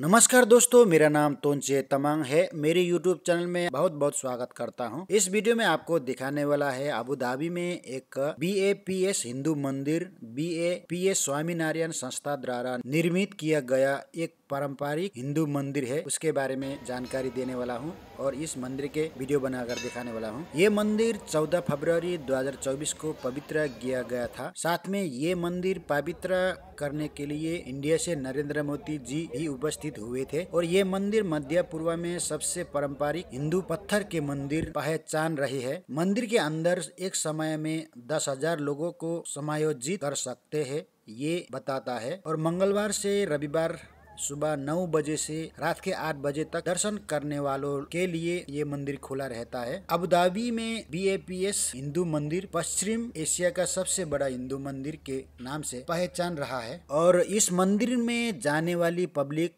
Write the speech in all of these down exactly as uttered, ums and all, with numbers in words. नमस्कार दोस्तों, मेरा नाम तोन्चे तमांग है। मेरे यूट्यूब चैनल में बहुत बहुत स्वागत करता हूं। इस वीडियो में आपको दिखाने वाला है अबू धाबी में एक B A P S Hindu मंदिर B A P S Swaminarayan संस्था द्वारा निर्मित किया गया एक पारंपरिक हिंदू मंदिर है, उसके बारे में जानकारी देने वाला हूँ और इस मंदिर के वीडियो बनाकर दिखाने वाला हूँ। ये मंदिर चौदह फरवरी दो हज़ार चौबीस को पवित्र किया गया था। साथ में ये मंदिर पवित्र करने के लिए इंडिया से नरेंद्र मोदी जी भी उपस्थित हुए थे और ये मंदिर मध्य पूर्व में सबसे पारंपरिक हिंदू पत्थर के मंदिर पहचान रहे है। मंदिर के अंदर एक समय में दस हजार लोगों को समायोजित कर सकते है, ये बताता है। और मंगलवार से रविवार सुबह नौ बजे से रात के आठ बजे तक दर्शन करने वालों के लिए ये मंदिर खुला रहता है। अबू धाबी में B A P S Hindu मंदिर पश्चिम एशिया का सबसे बड़ा हिंदू मंदिर के नाम से पहचान रहा है और इस मंदिर में जाने वाली पब्लिक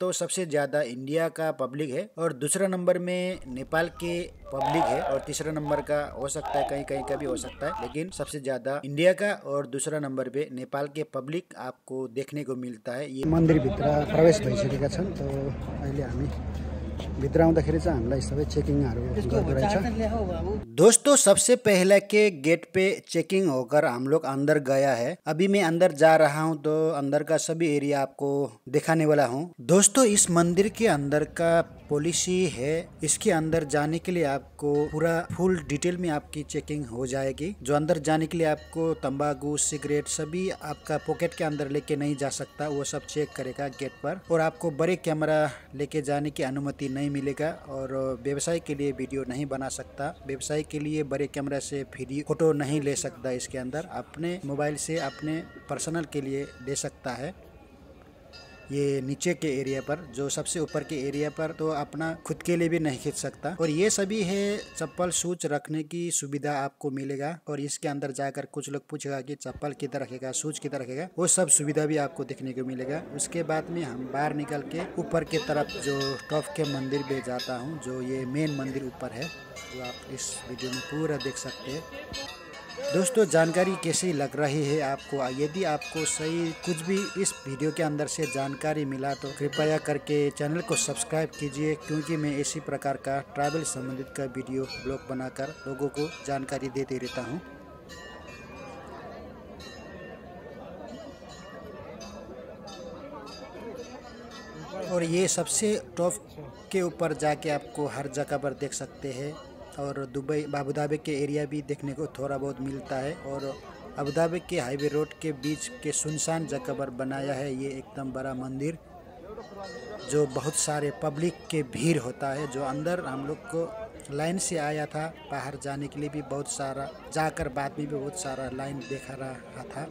तो सबसे ज्यादा इंडिया का पब्लिक है और दूसरा नंबर में नेपाल के पब्लिक है और तीसरा नंबर का हो सकता है कहीं कहीं का भी हो सकता है, लेकिन सबसे ज्यादा इंडिया का और दूसरा नंबर पे नेपाल के पब्लिक आपको देखने को मिलता है। ये मंदिर भित्र प्रवेश भइसकेका छन्। तो अहिले हामी भित्र आउँदाखेरि चाहिँ हामीलाई सबै चेकिङहरु गर्नु रहेछ। दोस्तों, सबसे पहले के गेट पे चेकिंग होकर हम लोग अंदर गया है। अभी मैं अंदर जा रहा हूँ तो अंदर का सभी एरिया आपको दिखाने वाला हूँ। दोस्तों, इस मंदिर के अंदर का पॉलिसी है, इसके अंदर जाने के लिए आपको पूरा फुल डिटेल में आपकी चेकिंग हो जाएगी। जो अंदर जाने के लिए आपको तंबाकू, सिगरेट सभी आपका पॉकेट के अंदर लेके नहीं जा सकता, वो सब चेक करेगा गेट पर। और आपको बड़े कैमरा लेके जाने की अनुमति नहीं मिलेगा और व्यवसाय के लिए वीडियो नहीं बना सकता, व्यवसाय के लिए बड़े कैमरा से फ्री फोटो नहीं ले सकता। इसके अंदर अपने मोबाइल से अपने पर्सनल के लिए ले सकता है। ये नीचे के एरिया पर, जो सबसे ऊपर के एरिया पर तो अपना खुद के लिए भी नहीं खींच सकता। और ये सभी है चप्पल शूज रखने की सुविधा आपको मिलेगा। और इसके अंदर जाकर कुछ लोग पूछेगा कि चप्पल किधर रखेगा, शूज किधर रखेगा, वो सब सुविधा भी आपको देखने को मिलेगा। उसके बाद में हम बाहर निकल के ऊपर के तरफ जो टॉप के मंदिर पे जाता हूँ, जो ये मेन मंदिर ऊपर है, वो आप इस वीडियो में पूरा देख सकते हैं। दोस्तों, जानकारी कैसी लग रही है आपको? यदि आपको सही कुछ भी इस वीडियो के अंदर से जानकारी मिला तो कृपया करके चैनल को सब्सक्राइब कीजिए, क्योंकि मैं इसी प्रकार का ट्रैवल संबंधित का वीडियो ब्लॉग बनाकर लोगों को जानकारी देते रहता हूं। और ये सबसे टॉप के ऊपर जाके आपको हर जगह पर देख सकते हैं। और दुबई अबू धाबी के एरिया भी देखने को थोड़ा बहुत मिलता है। और अबू धाबी के हाईवे रोड के बीच के सुनसान जगह पर बनाया है ये एकदम बड़ा मंदिर, जो बहुत सारे पब्लिक के भीड़ होता है। जो अंदर हम लोग को लाइन से आया था, बाहर जाने के लिए भी बहुत सारा जाकर बाद में भी बहुत सारा लाइन देखा रहा था।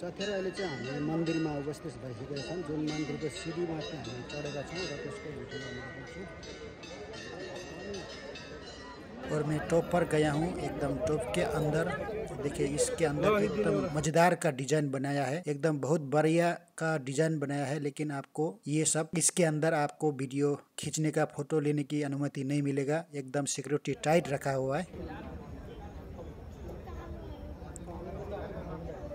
साथै अहिले चाहिँ हामी मन्दिरमा अवस्थित भइसकेका छौँ, जुन मन्दिरको सिडीमा चाहिँ हामी चढेका छौँ र त्यसको भिडियो। और मैं टॉप पर गया हूँ, एकदम टॉप के अंदर। देखिए, इसके अंदर एकदम मजेदार का डिजाइन बनाया है, एकदम बहुत बढ़िया का डिजाइन बनाया है। लेकिन आपको ये सब इसके अंदर आपको वीडियो खींचने का, फोटो लेने की अनुमति नहीं मिलेगा। एकदम सिक्योरिटी टाइट रखा हुआ है।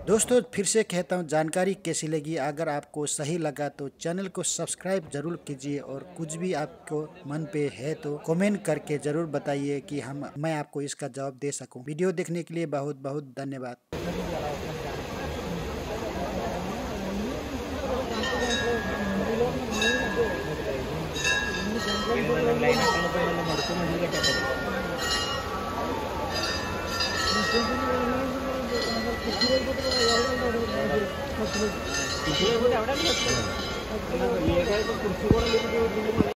दोस्तों, फिर से कहता हूँ, जानकारी कैसी लगी? अगर आपको सही लगा तो चैनल को सब्सक्राइब जरूर कीजिए और कुछ भी आपको मन पे है तो कमेंट करके जरूर बताइए कि हम मैं आपको इसका जवाब दे सकूं। वीडियो देखने के लिए बहुत बहुत धन्यवाद। कुर्सी